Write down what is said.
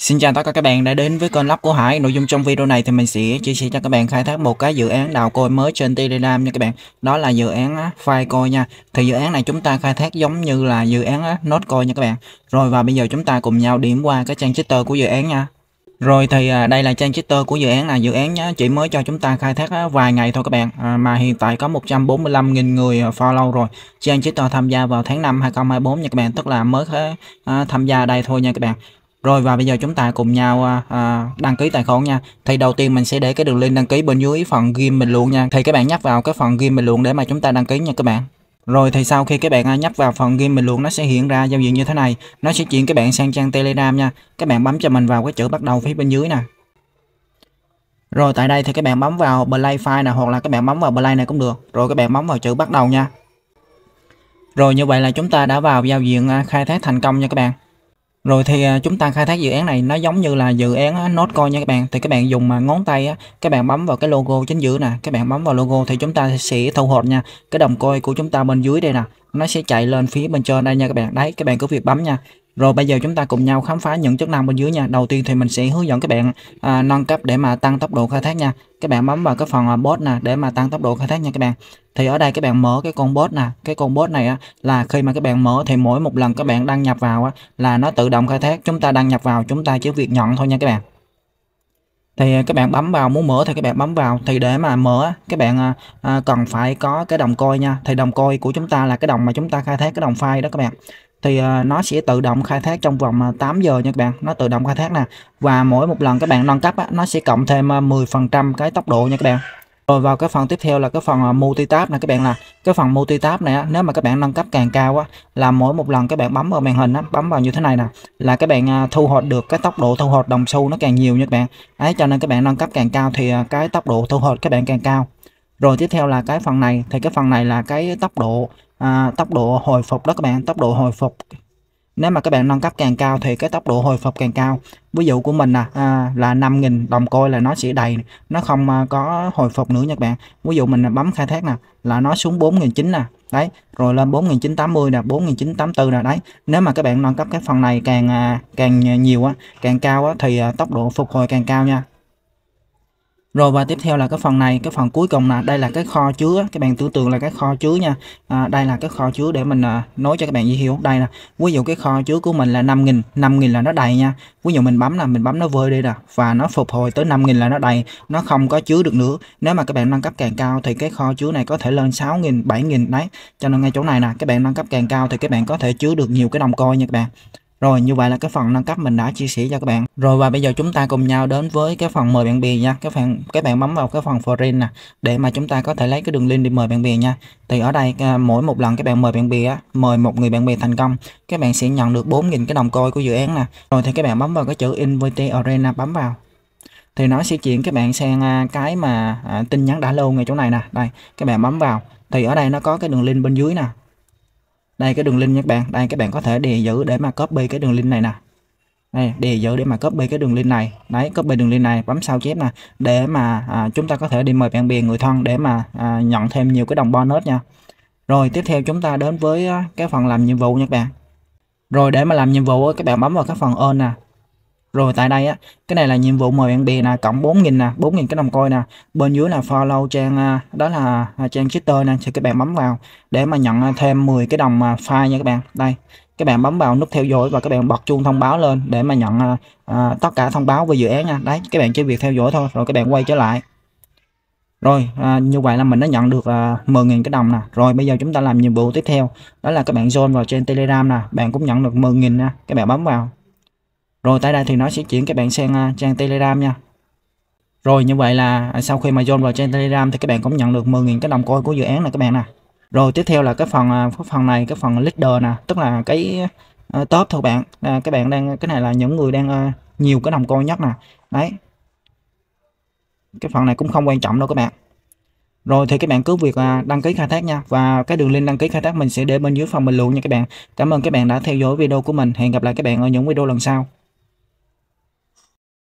Xin chào tất cả các bạn đã đến với kênh Blog Của Hải. Nội dung trong video này thì mình sẽ chia sẻ cho các bạn khai thác một cái dự án đào coin mới trên Telegram nha các bạn. Đó là dự án FireCoin nha. Thì dự án này chúng ta khai thác giống như là dự án Notcoin nha các bạn. Rồi và bây giờ chúng ta cùng nhau điểm qua cái trang Twitter của dự án nha. Rồi thì đây là trang Twitter của dự án là dự án nhá, chỉ mới cho chúng ta khai thác vài ngày thôi các bạn, mà hiện tại có 145.000 người follow rồi. Trang Twitter tham gia vào tháng 5 2024 nha các bạn, tức là mới tham gia đây thôi nha các bạn. Rồi và bây giờ chúng ta cùng nhau đăng ký tài khoản nha. Thì đầu tiên mình sẽ để cái đường link đăng ký bên dưới phần game bình luận nha. Thì các bạn nhấp vào cái phần game bình luận để mà chúng ta đăng ký nha các bạn. Rồi thì sau khi các bạn nhấp vào phần game bình luận, nó sẽ hiện ra giao diện như thế này. Nó sẽ chuyển các bạn sang trang Telegram nha. Các bạn bấm cho mình vào cái chữ bắt đầu phía bên dưới nè. Rồi tại đây thì các bạn bấm vào play file nè, hoặc là các bạn bấm vào play này cũng được. Rồi các bạn bấm vào chữ bắt đầu nha. Rồi như vậy là chúng ta đã vào giao diện khai thác thành công nha các bạn. Rồi thì chúng ta khai thác dự án này nó giống như là dự án Notcoin nha các bạn. Thì các bạn dùng ngón tay á, các bạn bấm vào cái logo chính giữa nè, các bạn bấm vào logo thì chúng ta sẽ thu hồi nha. Cái đồng coin của chúng ta bên dưới đây nè, nó sẽ chạy lên phía bên trên đây nha các bạn. Đấy, các bạn cứ việc bấm nha. Rồi bây giờ chúng ta cùng nhau khám phá những chức năng bên dưới nha. Đầu tiên thì mình sẽ hướng dẫn các bạn nâng cấp để mà tăng tốc độ khai thác nha. Các bạn bấm vào cái phần bot nè để mà tăng tốc độ khai thác nha các bạn. Thì ở đây các bạn mở cái con bot nè. Cái con bot này á, là khi mà các bạn mở thì mỗi một lần các bạn đăng nhập vào á, là nó tự động khai thác. Chúng ta đăng nhập vào chúng ta chỉ việc nhận thôi nha các bạn. Thì các bạn bấm vào, muốn mở thì các bạn bấm vào. Thì để mà mở các bạn cần phải có cái đồng coin nha. Thì đồng coin của chúng ta là cái đồng mà chúng ta khai thác, cái đồng file đó các bạn. Thì nó sẽ tự động khai thác trong vòng 8 giờ nha các bạn. Nó tự động khai thác nè. Và mỗi một lần các bạn nâng cấp á, nó sẽ cộng thêm 10% cái tốc độ nha các bạn. Rồi vào cái phần tiếp theo là cái phần multitap nè các bạn. Là cái phần multitap này á, nếu mà các bạn nâng cấp càng cao á, là mỗi một lần các bạn bấm vào màn hình á, bấm vào như thế này nè, là các bạn thu hoạch được cái tốc độ thu hoạch đồng xu nó càng nhiều nha các bạn. Đấy, cho nên các bạn nâng cấp càng cao thì cái tốc độ thu hoạch các bạn càng cao. Rồi tiếp theo là cái phần này. Thì cái phần này là cái tốc độ hồi phục đó các bạn. Tốc độ hồi phục, nếu mà các bạn nâng cấp càng cao thì cái tốc độ hồi phục càng cao. Ví dụ của mình là 5.000 đồng coin là nó sẽ đầy, nó không có hồi phục nữa nha các bạn. Ví dụ mình bấm khai thác nè, là nó xuống 4.900 nè. Đấy, rồi lên 4.980 nè, 4.984 nè. Đấy, nếu mà các bạn nâng cấp cái phần này càng nhiều á, càng cao á, thì tốc độ phục hồi càng cao nha. Rồi và tiếp theo là cái phần này, cái phần cuối cùng là đây là cái kho chứa. Các bạn tưởng tượng là cái kho chứa nha. Đây là cái kho chứa để mình nói cho các bạn dễ hiểu. Đây là ví dụ cái kho chứa của mình là 5.000 là nó đầy nha. Ví dụ mình bấm là mình bấm nó vơi đi nè, và nó phục hồi tới 5.000 là nó đầy, nó không có chứa được nữa. Nếu mà các bạn nâng cấp càng cao thì cái kho chứa này có thể lên 6.000, 7.000 đấy. Cho nên ngay chỗ này nè, các bạn nâng cấp càng cao thì các bạn có thể chứa được nhiều cái đồng coin nha các bạn. Rồi như vậy là cái phần nâng cấp mình đã chia sẻ cho các bạn. Rồi và bây giờ chúng ta cùng nhau đến với cái phần mời bạn bè nha. Các bạn bấm vào cái phần friend nè để mà chúng ta có thể lấy cái đường link để mời bạn bè nha. Thì ở đây mỗi một lần các bạn mời bạn bè á, mời một người bạn bè thành công, các bạn sẽ nhận được 4.000 cái đồng coin của dự án nè. Rồi thì các bạn bấm vào cái chữ invite arena, bấm vào. Thì nó sẽ chuyển các bạn sang cái mà tin nhắn đã lâu ngay chỗ này nè. Đây, các bạn bấm vào. Thì ở đây nó có cái đường link bên dưới nè. Đây cái đường link nha các bạn. Đây các bạn có thể đề giữ để mà copy cái đường link này nè. Đây, đề giữ để mà copy cái đường link này. Đấy, copy đường link này, bấm sao chép nè để mà chúng ta có thể đi mời bạn bè, người thân để mà nhận thêm nhiều cái đồng bonus nha. Rồi tiếp theo chúng ta đến với cái phần làm nhiệm vụ nha các bạn. Rồi để mà làm nhiệm vụ các bạn bấm vào cái phần earn nè. Rồi tại đây á, cái này là nhiệm vụ mời bạn bè nè, cộng 4.000 nè, 4.000 cái đồng coin nè. Bên dưới là follow trang, đó là trang Twitter nè, thì các bạn bấm vào để mà nhận thêm 10 cái đồng file nha các bạn. Đây, các bạn bấm vào nút theo dõi và các bạn bật chuông thông báo lên để mà nhận tất cả thông báo về dự án nha. Đấy, các bạn chỉ việc theo dõi thôi, rồi các bạn quay trở lại. Rồi như vậy là mình đã nhận được 10.000 cái đồng nè. Rồi bây giờ chúng ta làm nhiệm vụ tiếp theo. Đó là các bạn join vào trên Telegram nè, bạn cũng nhận được 10.000 nha, các bạn bấm vào. Rồi tại đây thì nó sẽ chuyển các bạn sang trang Telegram nha. Rồi như vậy là sau khi mà join vào trang Telegram thì các bạn cũng nhận được 10.000 cái đồng coin của dự án này các bạn nè. Rồi tiếp theo là cái phần này, cái phần leader nè, tức là cái top thôi bạn. Các bạn đang, cái này là những người đang nhiều cái đồng coin nhất nè. Đấy, cái phần này cũng không quan trọng đâu các bạn. Rồi thì các bạn cứ việc đăng ký khai thác nha. Và cái đường link đăng ký khai thác mình sẽ để bên dưới phần bình luận nha các bạn. Cảm ơn các bạn đã theo dõi video của mình. Hẹn gặp lại các bạn ở những video lần sau.